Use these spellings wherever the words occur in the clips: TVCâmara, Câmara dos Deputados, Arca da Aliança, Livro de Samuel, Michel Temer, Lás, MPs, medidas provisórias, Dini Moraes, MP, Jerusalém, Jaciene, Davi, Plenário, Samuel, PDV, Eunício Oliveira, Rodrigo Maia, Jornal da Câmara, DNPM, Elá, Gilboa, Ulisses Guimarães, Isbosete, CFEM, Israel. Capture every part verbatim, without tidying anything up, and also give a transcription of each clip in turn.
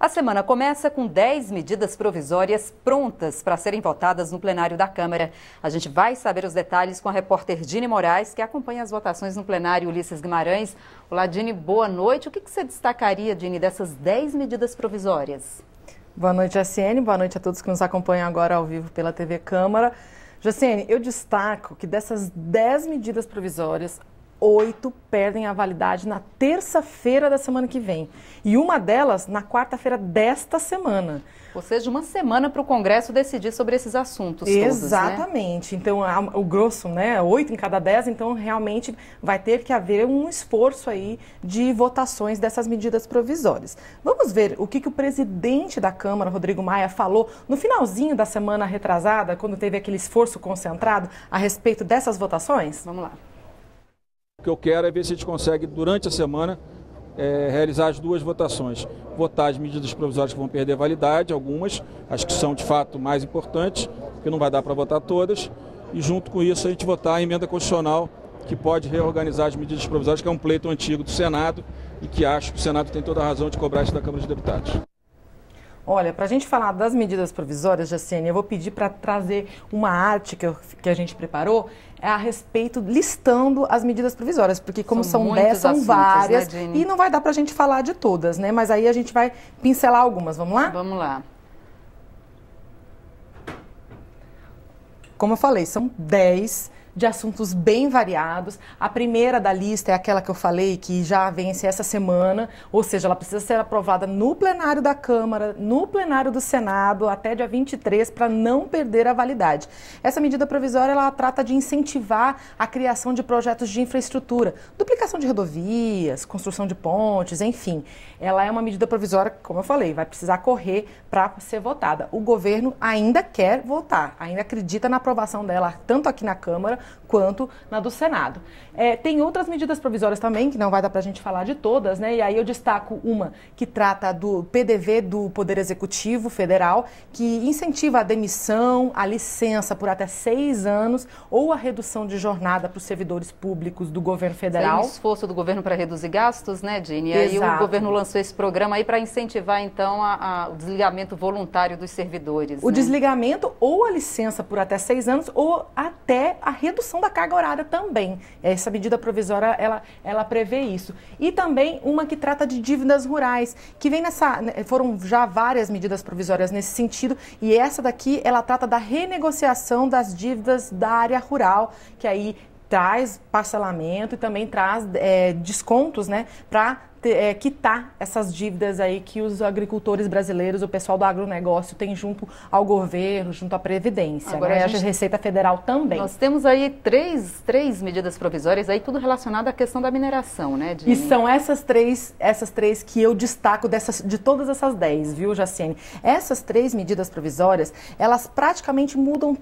A semana começa com dez medidas provisórias prontas para serem votadas no plenário da Câmara. A gente vai saber os detalhes com a repórter Dini Moraes, que acompanha as votações no plenário Ulisses Guimarães. Olá, Dini, boa noite. O que você destacaria, Dini, dessas dez medidas provisórias? Boa noite, Jaciene. Boa noite a todos que nos acompanham agora ao vivo pela T V Câmara. Jaciene, eu destaco que dessas dez medidas provisórias, oito perdem a validade na terça-feira da semana que vem. E uma delas na quarta-feira desta semana. Ou seja, uma semana para o Congresso decidir sobre esses assuntos. Exatamente. Todos, né? Então, o grosso, né? Oito em cada dez, então realmente vai ter que haver um esforço aí de votações dessas medidas provisórias. Vamos ver o que, que o presidente da Câmara, Rodrigo Maia, falou no finalzinho da semana retrasada, quando teve aquele esforço concentrado a respeito dessas votações? Vamos lá. O que eu quero é ver se a gente consegue, durante a semana, é, realizar as duas votações. Votar as medidas provisórias que vão perder validade, algumas, as que são de fato mais importantes, porque não vai dar para votar todas, e junto com isso a gente votar a emenda constitucional, que pode reorganizar as medidas provisórias, que é um pleito antigo do Senado, e que acho que o Senado tem toda a razão de cobrar isso da Câmara dos Deputados. Olha, para a gente falar das medidas provisórias, Jaciene, eu vou pedir para trazer uma arte que, eu, que a gente preparou a respeito, listando as medidas provisórias, porque como são dez, são várias, né, e não vai dar para a gente falar de todas, né? Mas aí a gente vai pincelar algumas, vamos lá? Vamos lá. Como eu falei, são dez de assuntos bem variados. A primeira da lista é aquela que eu falei que já vence essa semana, ou seja, ela precisa ser aprovada no plenário da Câmara, no plenário do Senado, até dia vinte e três, para não perder a validade. Essa medida provisória, ela trata de incentivar a criação de projetos de infraestrutura, duplicação de rodovias, construção de pontes, enfim. Ela é uma medida provisória, como eu falei, vai precisar correr para ser votada. O governo ainda quer votar, ainda acredita na aprovação dela, tanto aqui na Câmara quanto na do Senado. É, tem outras medidas provisórias também, que não vai dar para a gente falar de todas, né? E aí eu destaco uma que trata do P D V do Poder Executivo Federal, que incentiva a demissão, a licença por até seis anos ou a redução de jornada para os servidores públicos do governo federal. Tem um esforço do governo para reduzir gastos, né, Dini? E aí Exato. O governo lançou esse programa aí para incentivar, então, a, a, o desligamento voluntário dos servidores. O né? desligamento ou a licença por até seis anos ou até a redução redução da carga horária também. Essa medida provisória, ela, ela prevê isso. E também uma que trata de dívidas rurais, que vem nessa... Foram já várias medidas provisórias nesse sentido, e essa daqui, ela trata da renegociação das dívidas da área rural, que aí traz parcelamento e também traz é, descontos, né, para é, quitar essas dívidas aí que os agricultores brasileiros, o pessoal do agronegócio tem junto ao governo, junto à Previdência, agora né? a, gente... a Receita Federal também. Nós temos aí três, três medidas provisórias, aí tudo relacionado à questão da mineração, né, Dini? E são essas três, essas três que eu destaco dessas, de todas essas dez, viu, Jaciene? Essas três medidas provisórias, elas praticamente mudam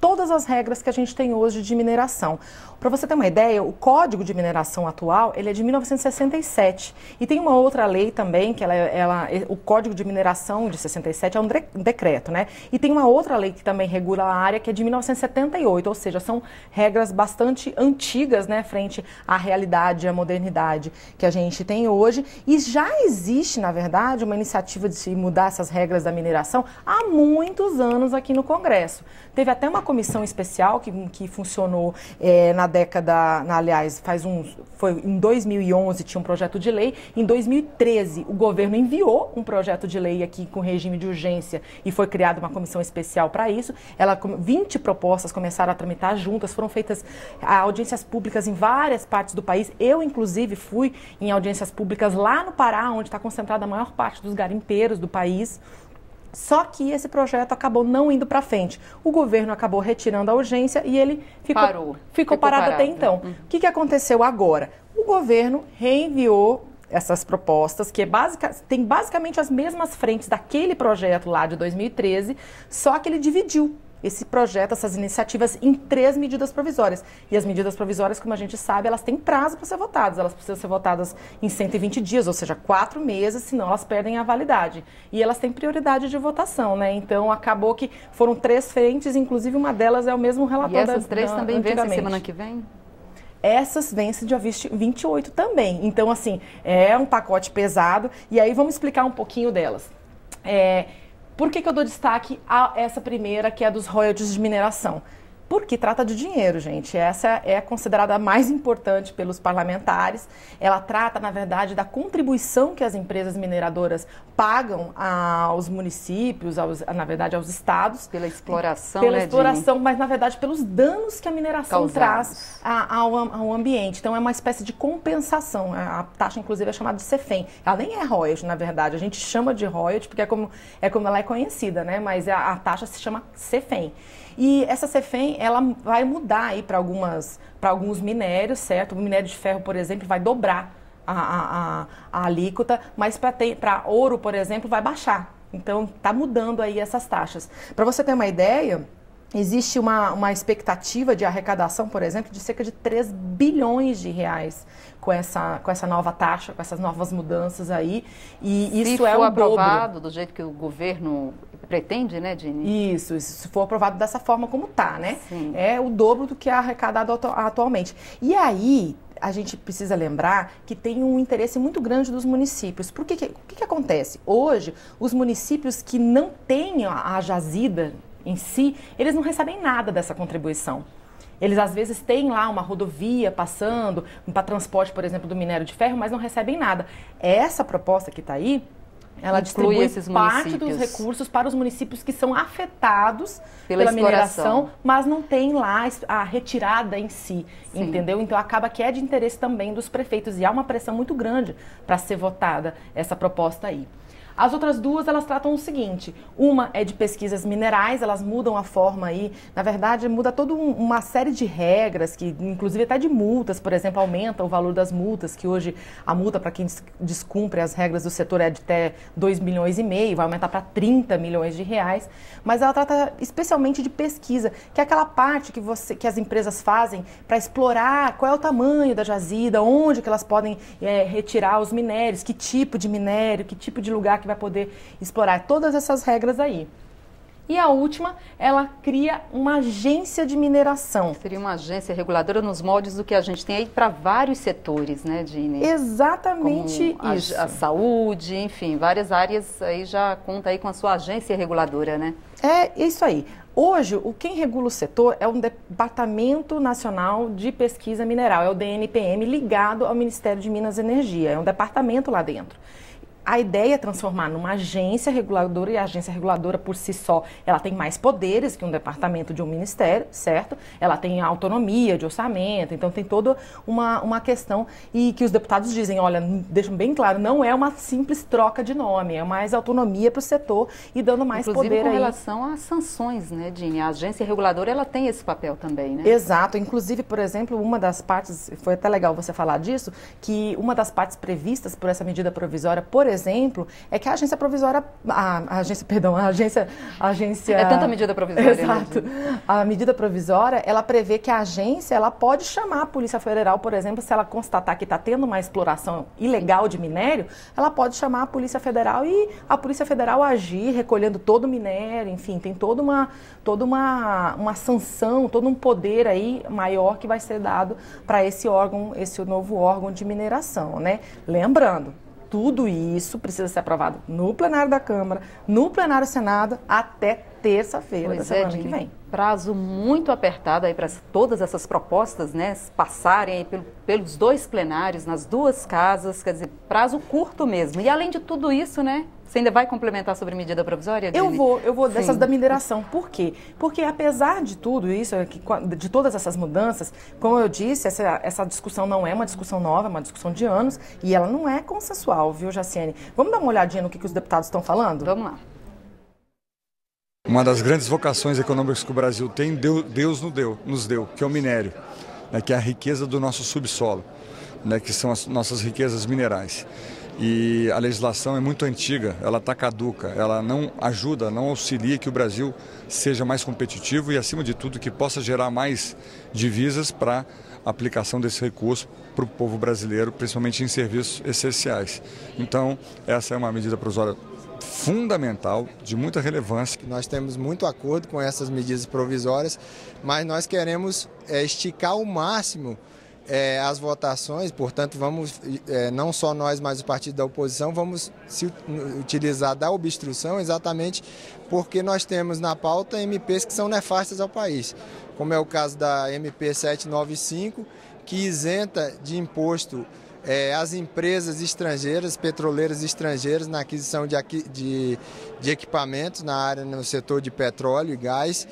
todas as regras que a gente tem hoje de mineração. Para você ter uma ideia, o Código de Mineração atual, ele é de mil novecentos e sessenta e sete. E tem uma outra lei também, que ela, ela, o Código de Mineração de sessenta e sete é um decreto, né? E tem uma outra lei que também regula a área, que é de mil novecentos e setenta e oito, ou seja, são regras bastante antigas, né, frente à realidade, à modernidade que a gente tem hoje. E já existe, na verdade, uma iniciativa de se mudar essas regras da mineração há muitos anos aqui no Congresso. Teve até uma comissão especial que, que funcionou é, na década, na, aliás, faz uns, foi em dois mil e onze tinha um projeto de lei, em dois mil e treze o governo enviou um projeto de lei aqui com regime de urgência e foi criada uma comissão especial para isso. Ela, vinte propostas começaram a tramitar juntas, foram feitas audiências públicas em várias partes do país. Eu, inclusive, fui em audiências públicas lá no Pará, onde está concentrada a maior parte dos garimpeiros do país. Só que esse projeto acabou não indo para frente. O governo acabou retirando a urgência e ele ficou, Parou, ficou, ficou parado, parado até então. Hum. O que, que aconteceu agora? O governo reenviou essas propostas, que é basic, tem basicamente as mesmas frentes daquele projeto lá de dois mil e treze, só que ele dividiu esse projeto, essas iniciativas, em três medidas provisórias. E as medidas provisórias, como a gente sabe, elas têm prazo para ser votadas. Elas precisam ser votadas em cento e vinte dias, ou seja, quatro meses, senão elas perdem a validade. E elas têm prioridade de votação, né? Então, acabou que foram três frentes, inclusive uma delas é o mesmo relator. E essas três da, também vencem semana que vem? Essas vencem dia vinte e oito também. Então, assim, é um pacote pesado. E aí vamos explicar um pouquinho delas. É, por que que eu dou destaque a essa primeira, que é dos royalties de mineração? Porque trata de dinheiro, gente. Essa é considerada a mais importante pelos parlamentares. Ela trata, na verdade, da contribuição que as empresas mineradoras pagam aos municípios, aos, na verdade, aos estados. Pela exploração, Pela né, exploração, Dini? Mas, na verdade, pelos danos que a mineração causados. Traz a, ao, ao ambiente. Então, é uma espécie de compensação. A taxa, inclusive, é chamada de C F E M. Ela nem é royalty, na verdade. A gente chama de royalty porque é como, é como ela é conhecida, né? Mas a, a taxa se chama C F E M. E essa C F E M, ela vai mudar aí para algumas, para alguns minérios, certo? O minério de ferro, por exemplo, vai dobrar a, a, a, a alíquota, mas para ouro, por exemplo, vai baixar. Então, tá mudando aí essas taxas. Para você ter uma ideia, existe uma, uma expectativa de arrecadação, por exemplo, de cerca de três bilhões de reais com essa, com essa nova taxa, com essas novas mudanças aí. E isso é o dobro. Se for aprovado do jeito que o governo pretende, né, Dini? Isso, isso, se for aprovado dessa forma como tá, né? Sim. É o dobro do que é arrecadado atualmente. E aí, a gente precisa lembrar que tem um interesse muito grande dos municípios. Por que que, que, que acontece? Hoje, os municípios que não têm a jazida em si, eles não recebem nada dessa contribuição. Eles, às vezes, têm lá uma rodovia passando para transporte, por exemplo, do minério de ferro, mas não recebem nada. Essa proposta que está aí, ela distribui esses parte dos recursos para os municípios que são afetados pela, pela mineração, mas não tem lá a retirada em si, Sim. entendeu? Então, acaba que é de interesse também dos prefeitos e há uma pressão muito grande para ser votada essa proposta aí. As outras duas, elas tratam o seguinte, uma é de pesquisas minerais, elas mudam a forma aí, na verdade, muda toda um, uma série de regras, que inclusive até de multas, por exemplo, aumenta o valor das multas, que hoje a multa para quem descumpre as regras do setor é de até dois milhões e meio, vai aumentar para trinta milhões de reais, mas ela trata especialmente de pesquisa, que é aquela parte que, você, que as empresas fazem para explorar qual é o tamanho da jazida, onde que elas podem é, retirar os minérios, que tipo de minério, que tipo de lugar que vai poder explorar, todas essas regras aí. E a última, ela cria uma agência de mineração. Seria uma agência reguladora nos moldes do que a gente tem aí para vários setores, né, Dini? Exatamente Como isso. A, a saúde, enfim, várias áreas aí já conta aí com a sua agência reguladora, né? É isso aí. Hoje, o quem regula o setor é o Departamento Nacional de Pesquisa Mineral, é o D N P M ligado ao Ministério de Minas e Energia, é um departamento lá dentro. A ideia é transformar numa agência reguladora, e a agência reguladora por si só, ela tem mais poderes que um departamento de um ministério, certo? Ela tem autonomia de orçamento, então tem toda uma, uma questão, e que os deputados dizem, olha, deixam bem claro, não é uma simples troca de nome, é mais autonomia para o setor e dando mais Inclusive, poder aí. Inclusive com relação às sanções, né, Dini? A agência reguladora, ela tem esse papel também, né? Exato. Inclusive, por exemplo, uma das partes, foi até legal você falar disso, que uma das partes previstas por essa medida provisória, por exemplo, exemplo, é que a agência provisória, a, a agência, perdão, a agência, a agência... É tanta medida provisória. Exato. Né? A medida provisória, ela prevê que a agência, ela pode chamar a Polícia Federal, por exemplo, se ela constatar que está tendo uma exploração ilegal de minério, ela pode chamar a Polícia Federal e a Polícia Federal agir, recolhendo todo o minério, enfim, tem toda uma, toda uma, uma sanção, todo um poder aí maior que vai ser dado para esse órgão, esse novo órgão de mineração, né? Lembrando, tudo isso precisa ser aprovado no plenário da Câmara, no plenário do Senado, até terça-feira da semana que vem. Prazo muito apertado aí para todas essas propostas, né, passarem aí pelo, pelos dois plenários, nas duas casas, quer dizer, prazo curto mesmo. E além de tudo isso, né, você ainda vai complementar sobre medida provisória, Dini? Eu vou, eu vou dessas Sim. da mineração. Por quê? Porque apesar de tudo isso, de todas essas mudanças, como eu disse, essa, essa discussão não é uma discussão nova, é uma discussão de anos, e ela não é consensual, viu, Jaciene? Vamos dar uma olhadinha no que, que os deputados estão falando? Vamos lá. Uma das grandes vocações econômicas que o Brasil tem, Deus nos deu, nos deu que é o minério, né, que é a riqueza do nosso subsolo, né, que são as nossas riquezas minerais. E a legislação é muito antiga, ela está caduca, ela não ajuda, não auxilia que o Brasil seja mais competitivo e, acima de tudo, que possa gerar mais divisas para a aplicação desse recurso para o povo brasileiro, principalmente em serviços essenciais. Então, essa é uma medida provisória fundamental, de muita relevância. Nós temos muito acordo com essas medidas provisórias, mas nós queremos é, esticar o máximo é, as votações, portanto, vamos, é, não só nós, mas o partido da oposição, vamos se utilizar da obstrução exatamente porque nós temos na pauta M Ps que são nefastas ao país, como é o caso da M P sete nove cinco, que isenta de imposto É, as empresas estrangeiras, petroleiras estrangeiras na aquisição de, aqui, de, de equipamentos na área, no setor de petróleo e gás.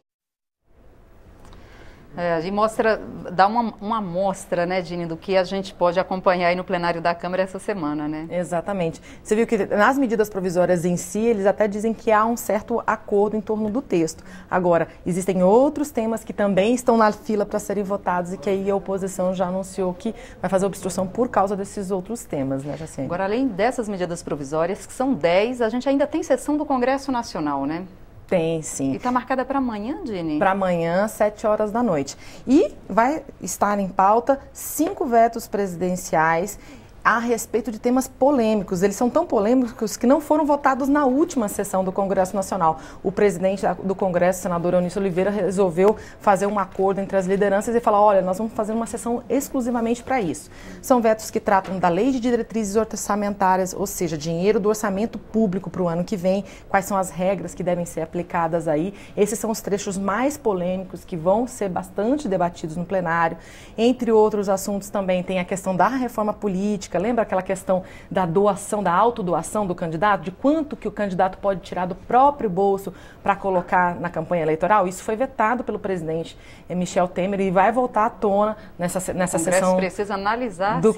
É, a gente mostra, dá uma, uma amostra, né, Dini, do que a gente pode acompanhar aí no plenário da Câmara essa semana, né? Exatamente. Você viu que nas medidas provisórias em si, eles até dizem que há um certo acordo em torno do texto. Agora, existem outros temas que também estão na fila para serem votados e que aí a oposição já anunciou que vai fazer obstrução por causa desses outros temas, né, Jaciene? Agora, além dessas medidas provisórias, que são dez, a gente ainda tem sessão do Congresso Nacional, né? Tem, sim. E está marcada para amanhã, Dini? Para amanhã, sete horas da noite. E vai estar em pauta cinco vetos presidenciais a respeito de temas polêmicos. Eles são tão polêmicos que não foram votados na última sessão do Congresso Nacional. O presidente do Congresso, senador Eunício Oliveira, resolveu fazer um acordo entre as lideranças e falar, olha, nós vamos fazer uma sessão exclusivamente para isso. São vetos que tratam da lei de diretrizes orçamentárias, ou seja, dinheiro do orçamento público para o ano que vem, quais são as regras que devem ser aplicadas aí. Esses são os trechos mais polêmicos que vão ser bastante debatidos no plenário. Entre outros assuntos também tem a questão da reforma política. Lembra aquela questão da doação, da autodoação do candidato? De quanto que o candidato pode tirar do próprio bolso para colocar na campanha eleitoral? Isso foi vetado pelo presidente Michel Temer e vai voltar à tona nessa, nessa sessão do Congresso Nacional. O Congresso precisa analisar se,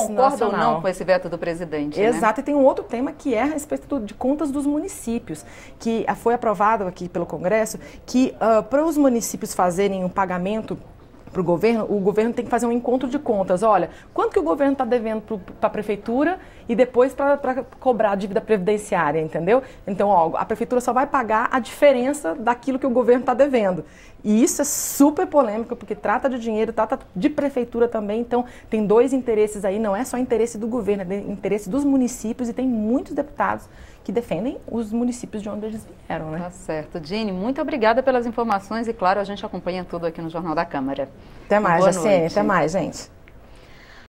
se concorda ou não com esse veto do presidente. Exato, né? E tem um outro tema que é a respeito de contas dos municípios, que foi aprovado aqui pelo Congresso, que uh, para os municípios fazerem um pagamento para o governo, o governo tem que fazer um encontro de contas. Olha, quanto que o governo está devendo para a prefeitura e depois para cobrar a dívida previdenciária, entendeu? Então, ó, a prefeitura só vai pagar a diferença daquilo que o governo está devendo. E isso é super polêmico, porque trata de dinheiro, trata de prefeitura também, então tem dois interesses aí, não é só interesse do governo, é interesse dos municípios e tem muitos deputados que defendem os municípios de onde eles vieram, né? Tá certo. Dini, muito obrigada pelas informações e, claro, a gente acompanha tudo aqui no Jornal da Câmara. Até mais, Jaciene. Até mais, gente.